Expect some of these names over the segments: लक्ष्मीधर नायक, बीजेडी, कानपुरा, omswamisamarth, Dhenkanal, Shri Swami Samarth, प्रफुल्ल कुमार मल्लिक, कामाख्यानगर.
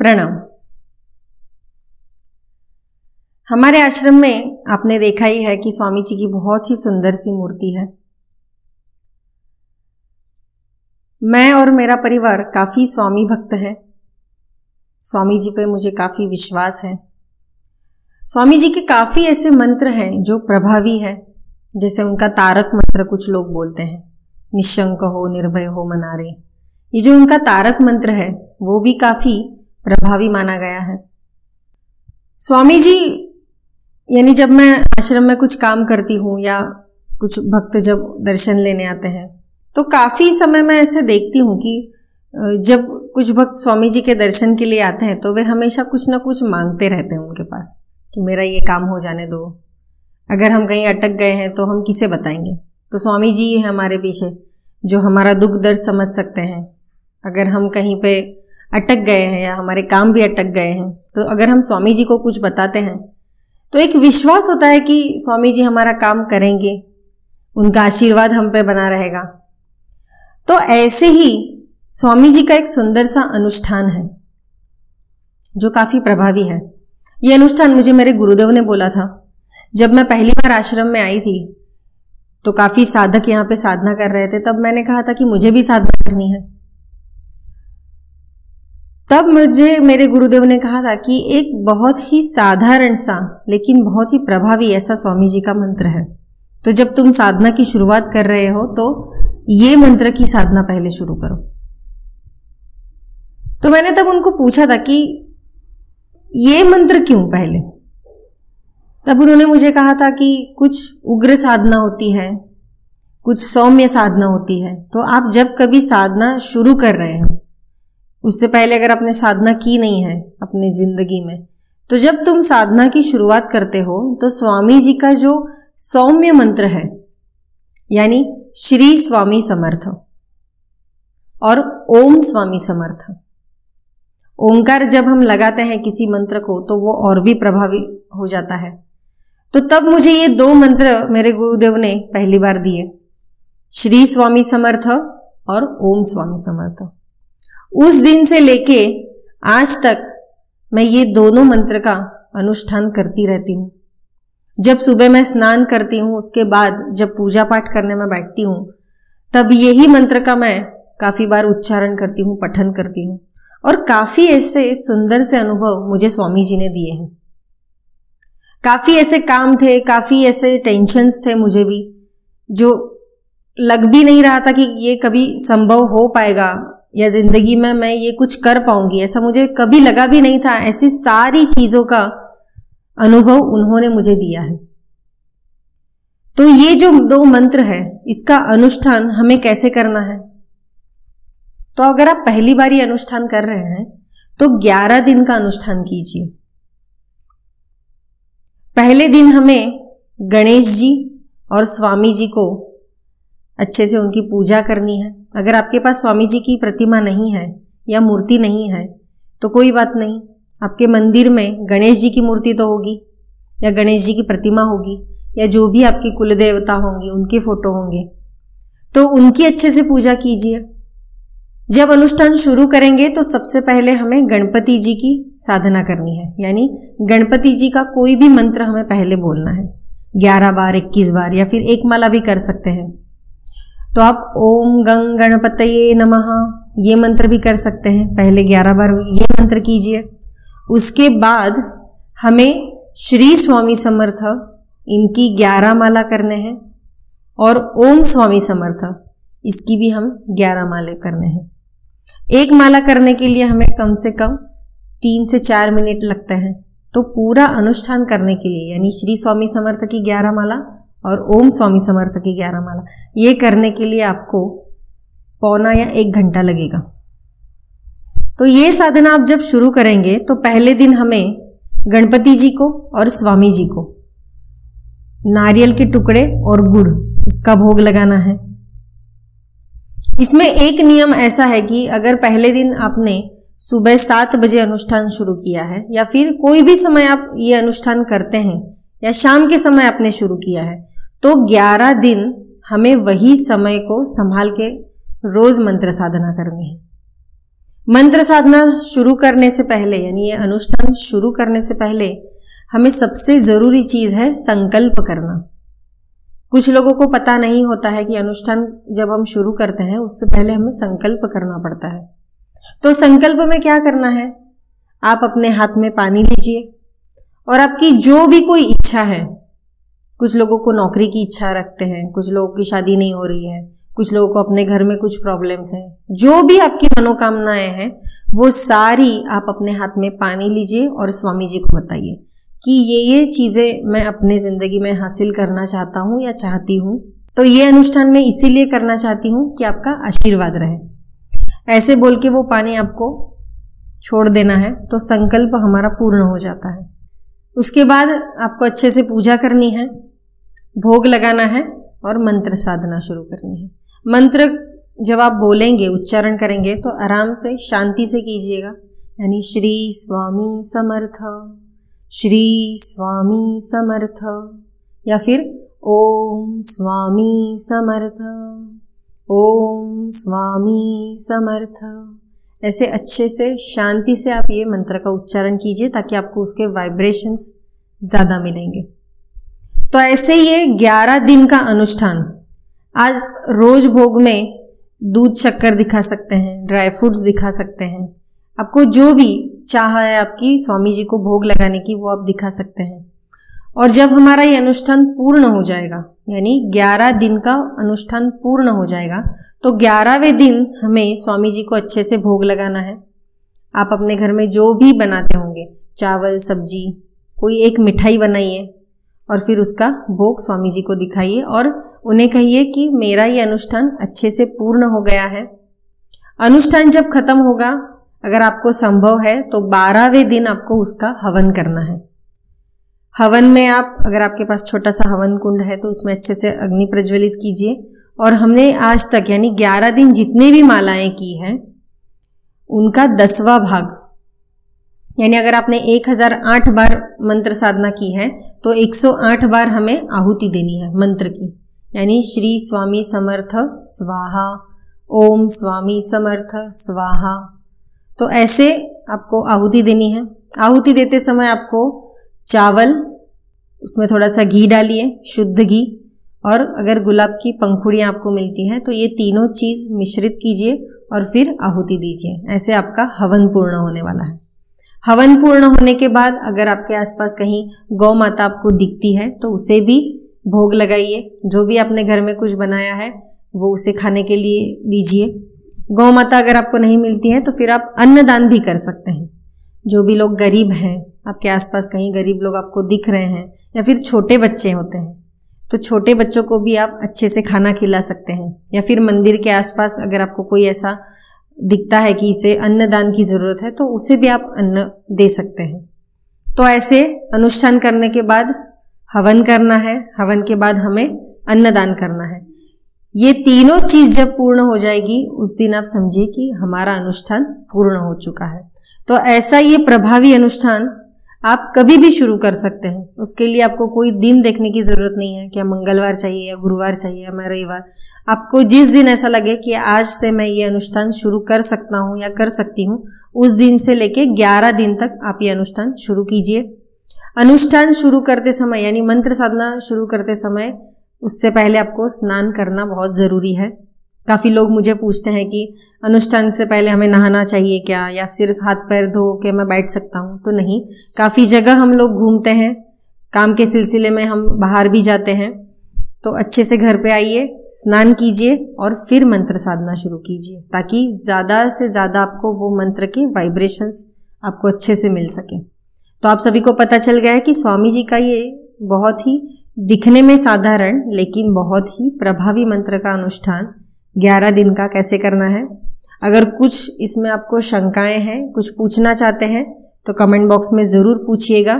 प्रणाम। हमारे आश्रम में आपने देखा ही है कि स्वामी जी की बहुत ही सुंदर सी मूर्ति है। मैं और मेरा परिवार काफी स्वामी भक्त हैं। स्वामी जी पे मुझे काफी विश्वास है। स्वामी जी के काफी ऐसे मंत्र हैं जो प्रभावी है, जैसे उनका तारक मंत्र कुछ लोग बोलते हैं, निशंक हो निर्भय हो मना रे। ये जो उनका तारक मंत्र है वो भी काफी प्रभावी माना गया है। स्वामी जी यानी जब मैं आश्रम में कुछ काम करती हूँ या कुछ भक्त जब दर्शन लेने आते हैं तो काफी समय मैं ऐसे देखती हूँ कि जब कुछ भक्त स्वामी जी के दर्शन के लिए आते हैं तो वे हमेशा कुछ ना कुछ मांगते रहते हैं उनके पास कि मेरा ये काम हो जाने दो, अगर हम कहीं अटक गए हैं तो हम किसे बताएंगे। तो स्वामी जी है हमारे पीछे जो हमारा दुख दर्द समझ सकते हैं। अगर हम कहीं पे अटक गए हैं या हमारे काम भी अटक गए हैं तो अगर हम स्वामी जी को कुछ बताते हैं तो एक विश्वास होता है कि स्वामी जी हमारा काम करेंगे, उनका आशीर्वाद हम पे बना रहेगा। तो ऐसे ही स्वामी जी का एक सुंदर सा अनुष्ठान है जो काफ़ी प्रभावी है। ये अनुष्ठान मुझे मेरे गुरुदेव ने बोला था जब मैं पहली बार आश्रम में आई थी। तो काफ़ी साधक यहाँ पे साधना कर रहे थे, तब मैंने कहा था कि मुझे भी साधना करनी है। तब मुझे मेरे गुरुदेव ने कहा था कि एक बहुत ही साधारण सा लेकिन बहुत ही प्रभावी ऐसा स्वामी जी का मंत्र है, तो जब तुम साधना की शुरुआत कर रहे हो तो ये मंत्र की साधना पहले शुरू करो। तो मैंने तब उनको पूछा था कि ये मंत्र क्यों पहले। तब उन्होंने मुझे कहा था कि कुछ उग्र साधना होती है, कुछ सौम्य साधना होती है, तो आप जब कभी साधना शुरू कर रहे हैं उससे पहले अगर आपने साधना की नहीं है अपनी जिंदगी में, तो जब तुम साधना की शुरुआत करते हो तो स्वामी जी का जो सौम्य मंत्र है यानी श्री स्वामी समर्थ और ओम स्वामी समर्थ, ओंकार जब हम लगाते हैं किसी मंत्र को तो वो और भी प्रभावी हो जाता है। तो तब मुझे ये दो मंत्र मेरे गुरुदेव ने पहली बार दिए, श्री स्वामी समर्थ और ओम स्वामी समर्थ। उस दिन से लेके आज तक मैं ये दोनों मंत्र का अनुष्ठान करती रहती हूँ। जब सुबह मैं स्नान करती हूँ, उसके बाद जब पूजा पाठ करने में बैठती हूँ, तब यही मंत्र का मैं काफ़ी बार उच्चारण करती हूँ, पठन करती हूँ, और काफ़ी ऐसे सुंदर से अनुभव मुझे स्वामी जी ने दिए हैं। काफ़ी ऐसे काम थे, काफ़ी ऐसे टेंशन्स थे मुझे भी, जो लग भी नहीं रहा था कि ये कभी संभव हो पाएगा या जिंदगी में मैं ये कुछ कर पाऊंगी, ऐसा मुझे कभी लगा भी नहीं था। ऐसी सारी चीज़ों का अनुभव उन्होंने मुझे दिया है। तो ये जो दो मंत्र है इसका अनुष्ठान हमें कैसे करना है। तो अगर आप पहली बार ये अनुष्ठान कर रहे हैं तो 11 दिन का अनुष्ठान कीजिए। पहले दिन हमें गणेश जी और स्वामी जी को अच्छे से उनकी पूजा करनी है। अगर आपके पास स्वामी जी की प्रतिमा नहीं है या मूर्ति नहीं है तो कोई बात नहीं, आपके मंदिर में गणेश जी की मूर्ति तो होगी या गणेश जी की प्रतिमा होगी या जो भी आपके कुलदेवता होंगे उनके फोटो होंगे, तो उनकी अच्छे से पूजा कीजिए। जब अनुष्ठान शुरू करेंगे तो सबसे पहले हमें गणपति जी की साधना करनी है, यानी गणपति जी का कोई भी मंत्र हमें पहले बोलना है, 11 बार, 21 बार या फिर एक माला भी कर सकते हैं। तो आप ओम गंग गणपतये नमः ये मंत्र भी कर सकते हैं, पहले 11 बार ये मंत्र कीजिए। उसके बाद हमें श्री स्वामी समर्थ इनकी 11 माला करने हैं और ओम स्वामी समर्थ इसकी भी हम 11 माले करने हैं। एक माला करने के लिए हमें कम से कम 3 से 4 मिनट लगते हैं। तो पूरा अनुष्ठान करने के लिए यानी श्री स्वामी समर्थ की 11 माला और ओम स्वामी समर्थ की 11 माला ये करने के लिए आपको पौना या 1 घंटा लगेगा। तो ये साधना आप जब शुरू करेंगे तो पहले दिन हमें गणपति जी को और स्वामी जी को नारियल के टुकड़े और गुड़ इसका भोग लगाना है। इसमें एक नियम ऐसा है कि अगर पहले दिन आपने सुबह 7 बजे अनुष्ठान शुरू किया है या फिर कोई भी समय आप ये अनुष्ठान करते हैं या शाम के समय आपने शुरू किया है तो 11 दिन हमें वही समय को संभाल के रोज मंत्र साधना करनी है। मंत्र साधना शुरू करने से पहले यानी ये अनुष्ठान शुरू करने से पहले हमें सबसे जरूरी चीज है संकल्प करना। कुछ लोगों को पता नहीं होता है कि अनुष्ठान जब हम शुरू करते हैं उससे पहले हमें संकल्प करना पड़ता है। तो संकल्प में क्या करना है, आप अपने हाथ में पानी लीजिए और आपकी जो भी कोई इच्छा है, कुछ लोगों को नौकरी की इच्छा रखते हैं, कुछ लोगों की शादी नहीं हो रही है, कुछ लोगों को अपने घर में कुछ प्रॉब्लम्स हैं, जो भी आपकी मनोकामनाएं हैं वो सारी आप अपने हाथ में पानी लीजिए और स्वामी जी को बताइए कि ये चीज़ें मैं अपने ज़िंदगी में हासिल करना चाहता हूँ या चाहती हूँ। तो ये अनुष्ठान मैं इसीलिए करना चाहती हूँ कि आपका आशीर्वाद रहे, ऐसे बोल के वो पानी आपको छोड़ देना है। तो संकल्प हमारा पूर्ण हो जाता है। उसके बाद आपको अच्छे से पूजा करनी है, भोग लगाना है और मंत्र साधना शुरू करनी है। मंत्र जब आप बोलेंगे, उच्चारण करेंगे तो आराम से शांति से कीजिएगा, यानी श्री स्वामी समर्थ, श्री स्वामी समर्थ, या फिर ओम स्वामी समर्थ, ओम स्वामी समर्थ। ऐसे अच्छे से शांति से आप ये मंत्र का उच्चारण कीजिए ताकि आपको उसके वाइब्रेशंस ज़्यादा मिलेंगे। तो ऐसे ये 11 दिन का अनुष्ठान, आज रोज भोग में दूध शक्कर दिखा सकते हैं, ड्राई फ्रूट्स दिखा सकते हैं, आपको जो भी चाह है आपकी स्वामी जी को भोग लगाने की वो आप दिखा सकते हैं। और जब हमारा ये अनुष्ठान पूर्ण हो जाएगा, यानी 11 दिन का अनुष्ठान पूर्ण हो जाएगा, तो 11वें दिन हमें स्वामी जी को अच्छे से भोग लगाना है। आप अपने घर में जो भी बनाते होंगे, चावल, सब्जी, कोई एक मिठाई बनाइए और फिर उसका भोग स्वामी जी को दिखाइए और उन्हें कहिए कि मेरा ये अनुष्ठान अच्छे से पूर्ण हो गया है। अनुष्ठान जब खत्म होगा, अगर आपको संभव है तो 12वें दिन आपको उसका हवन करना है। हवन में आप, अगर आपके पास छोटा सा हवन कुंड है तो उसमें अच्छे से अग्नि प्रज्वलित कीजिए। और हमने आज तक यानी 11 दिन जितने भी मालाएं की हैं उनका 10वां भाग, यानी अगर आपने 1008 बार मंत्र साधना की है तो 108 बार हमें आहुति देनी है मंत्र की, यानी श्री स्वामी समर्थ स्वाहा, ओम स्वामी समर्थ स्वाहा। तो ऐसे आपको आहुति देनी है। आहुति देते समय आपको चावल, उसमें थोड़ा सा घी डालिए, शुद्ध घी, और अगर गुलाब की पंखुड़ियाँ आपको मिलती हैं तो ये तीनों चीज़ मिश्रित कीजिए और फिर आहुति दीजिए। ऐसे आपका हवन पूर्ण होने वाला है। हवन पूर्ण होने के बाद अगर आपके आसपास कहीं गौ माता आपको दिखती है तो उसे भी भोग लगाइए। जो भी आपने घर में कुछ बनाया है वो उसे खाने के लिए दीजिए। गौ माता अगर आपको नहीं मिलती है तो फिर आप अन्नदान भी कर सकते हैं। जो भी लोग गरीब हैं, आपके आसपास कहीं गरीब लोग आपको दिख रहे हैं, या फिर छोटे बच्चे होते हैं तो छोटे बच्चों को भी आप अच्छे से खाना खिला सकते हैं। या फिर मंदिर के आसपास अगर आपको कोई ऐसा दिखता है कि इसे अन्नदान की ज़रूरत है तो उसे भी आप अन्न दे सकते हैं। तो ऐसे अनुष्ठान करने के बाद हवन करना है, हवन के बाद हमें अन्नदान करना है। ये तीनों चीज़ जब पूर्ण हो जाएगी उस दिन आप समझिए कि हमारा अनुष्ठान पूर्ण हो चुका है। तो ऐसा ये प्रभावी अनुष्ठान आप कभी भी शुरू कर सकते हैं। उसके लिए आपको कोई दिन देखने की ज़रूरत नहीं है, क्या मंगलवार चाहिए या गुरुवार चाहिए या रविवार। आपको जिस दिन ऐसा लगे कि आज से मैं ये अनुष्ठान शुरू कर सकता हूँ या कर सकती हूँ, उस दिन से लेके 11 दिन तक आप ये अनुष्ठान शुरू कीजिए। अनुष्ठान शुरू करते समय यानी मंत्र साधना शुरू करते समय उससे पहले आपको स्नान करना बहुत ज़रूरी है। काफ़ी लोग मुझे पूछते हैं कि अनुष्ठान से पहले हमें नहाना चाहिए क्या, या सिर्फ हाथ पैर धो के मैं बैठ सकता हूँ? तो नहीं, काफ़ी जगह हम लोग घूमते हैं, काम के सिलसिले में हम बाहर भी जाते हैं। तो अच्छे से घर पे आइए, स्नान कीजिए और फिर मंत्र साधना शुरू कीजिए ताकि ज़्यादा से ज़्यादा आपको वो मंत्र के वाइब्रेशंस आपको अच्छे से मिल सके। तो आप सभी को पता चल गया है कि स्वामी जी का ये बहुत ही दिखने में साधारण लेकिन बहुत ही प्रभावी मंत्र का अनुष्ठान 11 दिन का कैसे करना है। अगर कुछ इसमें आपको शंकाएं हैं, कुछ पूछना चाहते हैं तो कमेंट बॉक्स में ज़रूर पूछिएगा।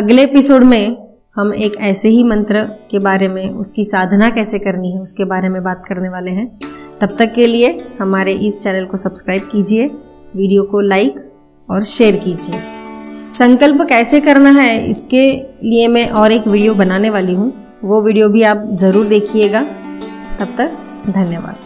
अगले एपिसोड में हम एक ऐसे ही मंत्र के बारे में, उसकी साधना कैसे करनी है उसके बारे में बात करने वाले हैं। तब तक के लिए हमारे इस चैनल को सब्सक्राइब कीजिए, वीडियो को लाइक और शेयर कीजिए। संकल्प कैसे करना है इसके लिए मैं और एक वीडियो बनाने वाली हूँ, वो वीडियो भी आप ज़रूर देखिएगा। तब तक धन्यवाद।